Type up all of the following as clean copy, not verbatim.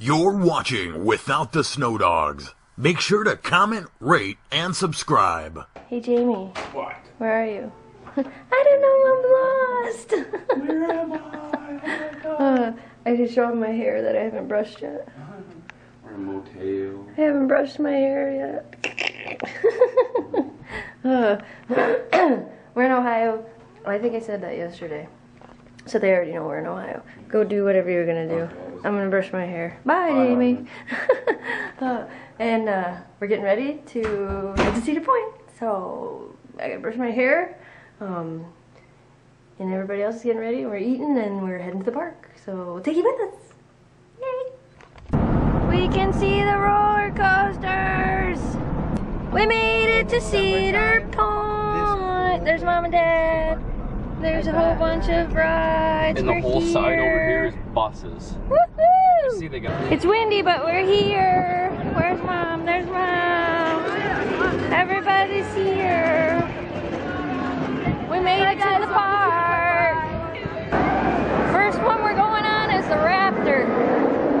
You're watching Without the Snow Dogs. Make sure to comment, rate, and subscribe. Hey, Jamie. What? Where are you? I don't know. I'm lost. Where am I? Oh, I should show him my hair that I haven't brushed yet. We're in a motel. I haven't brushed my hair yet. We're in Ohio. Oh, I think I said that yesterday. So they already know we're in Ohio. Go do whatever you're gonna do. I'm gonna brush my hair. Bye, Jamie. And we're getting ready to head to Cedar Point. So I gotta brush my hair. And everybody else is getting ready. We're eating and we're heading to the park. So we'll take you with us. Yay! We can see the roller coasters. We made it to Cedar Point. There's Mom and Dad. There's a whole bunch of rides. And the whole side over here is buses. Woohoo! See, they got. It's windy, but we're here. Where's Mom? There's Mom. Everybody's here. We made it to the park. First one we're going on is the Raptor.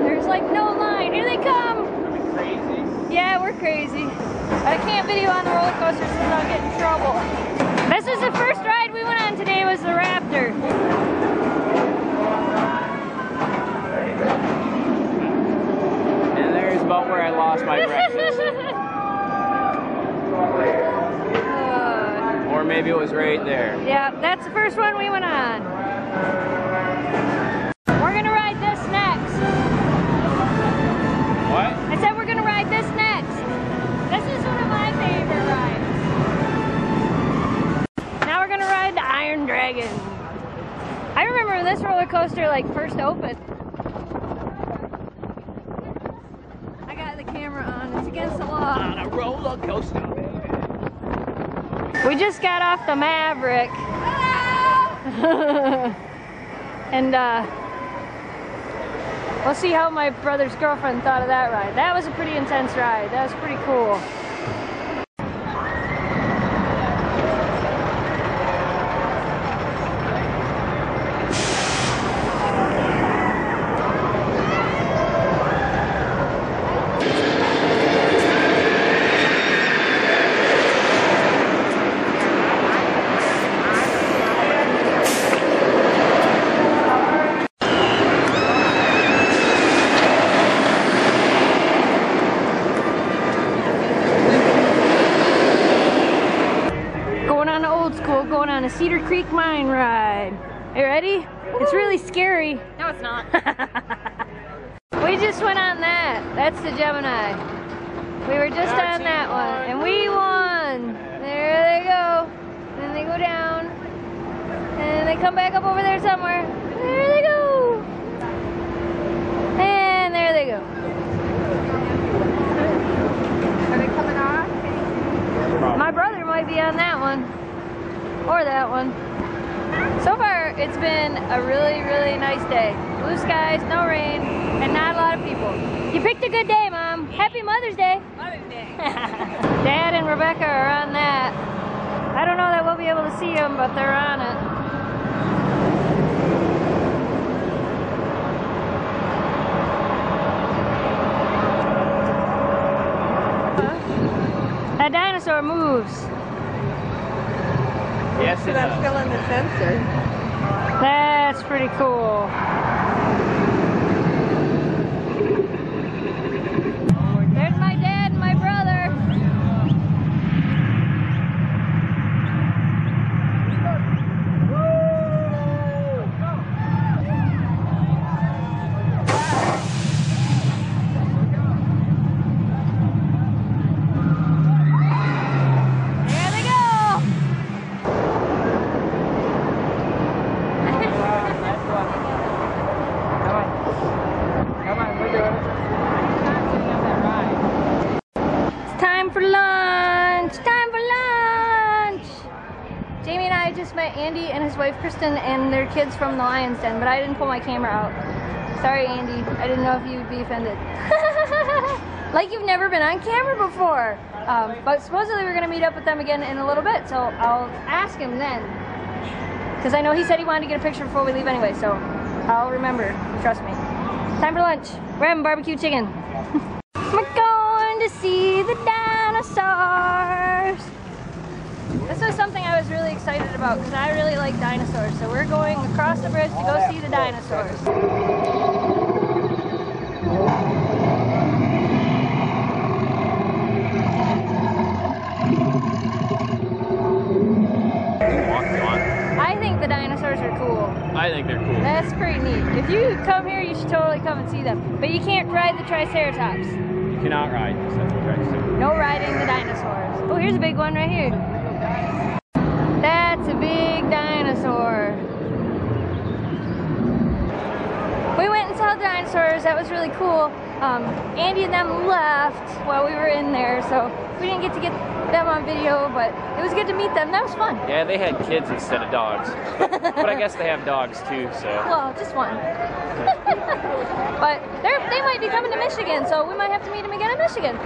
There's like no line. Here they come. Are we crazy? Yeah, we're crazy. I can't video on the roller coasters because I'll get in trouble. This was the first ride we went on today, was the Raptor. And there's about where I lost my breakfast. Or maybe it was right there. Yeah, that's the first one we went on. We're gonna ride this next. What? I said we're gonna ride this next. This is one of my favorite rides. Iron Dragon. I remember when this roller coaster like first opened. I got the camera on. It's against the law. On a roller coaster, baby. We just got off the Maverick. And we'll see how my brother's girlfriend thought of that ride. That was a pretty intense ride. That was pretty cool. Cedar Creek Mine ride. Are you ready? It's really scary. No, it's not. We just went on that. That's the Gemini. We were just on that one, and we won. There they go. And then they go down, and they come back up over there somewhere. There they go. And there they go. Are they coming off? My brother might be on that one. Or that one. So far, it's been a really, really nice day. Blue skies, no rain, and not a lot of people. You picked a good day, Mom. Happy Mother's Day. Mother's Day. Dad and Rebecca are on that. I don't know that we'll be able to see them, but they're on it. That dinosaur moves. Yes, it does. I'm still in the sensor. That's pretty cool. There's my dad and my brother. Andy and his wife Kristen and their kids from the Lion's Den, but I didn't pull my camera out. Sorry, Andy. I didn't know if you'd be offended. Like you've never been on camera before. But supposedly we're gonna meet up with them again in a little bit, so I'll ask him then. Because I know he said he wanted to get a picture before we leave anyway, so I'll remember. Trust me. Time for lunch. Rem barbecue chicken. We're going to see the dinosaurs. This is something I was really excited about because I really like dinosaurs. So we're going across the bridge to go see the dinosaurs. I think they're cool. That's pretty neat. If you come here, you should totally come and see them. But you can't ride the Triceratops. You cannot ride except the Triceratops. No riding the dinosaurs. Oh, here's a big one right here. That's a big dinosaur. We went and saw the dinosaurs. That was really cool. Andy and them left while we were in there, so we didn't get to get them on video, but it was good to meet them. That was fun. Yeah, they had kids instead of dogs. But I guess they have dogs too, so. Well, just one. But they might be coming to Michigan, so we might have to meet them again in Michigan.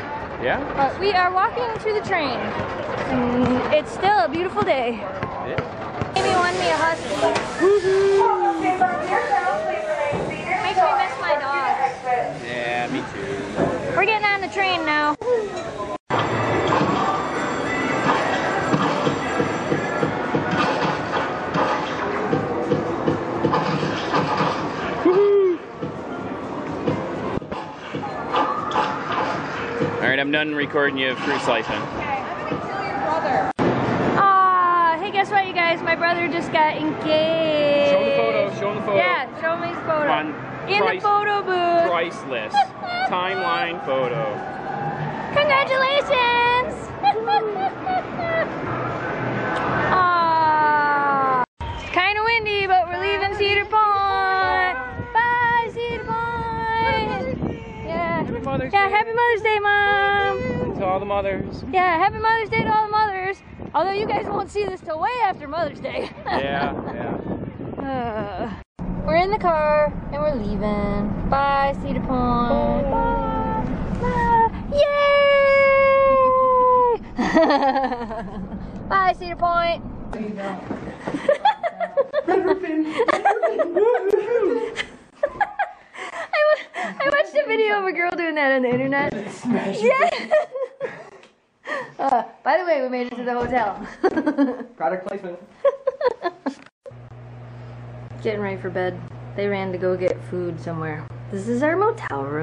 Yeah. But we are walking to the train. It's still a beautiful day. Yeah. Amy won me a Husky. Makes me miss my dog. Yeah, me too. We're getting on the train now. Alright, I'm done recording you fruit slicing. Okay, I'm gonna kill your brother. Aw, hey, guess what, you guys? My brother just got engaged. Show him the photo, show him the photo. Yeah, show him his photo. In the photo booth. Priceless. Timeline photo. Congratulations! It's kind of windy, but we're leaving Cedar Point. Bye, Cedar Point. Yeah. Happy Mother's Day. Yeah, happy Mother's Day, Mom. To all the mothers. Yeah, happy Mother's Day to all the mothers. Although you guys won't see this till way after Mother's Day. Yeah, yeah. We're in the car and we're leaving. Bye, Cedar Point. Bye. Bye. Yay! Bye, Cedar Point. There you go. I watched a video of a girl doing that on the internet. Yeah. By the way, we made it to the hotel. Product placement. Getting ready for bed. They ran to go get food somewhere. This is our motel room.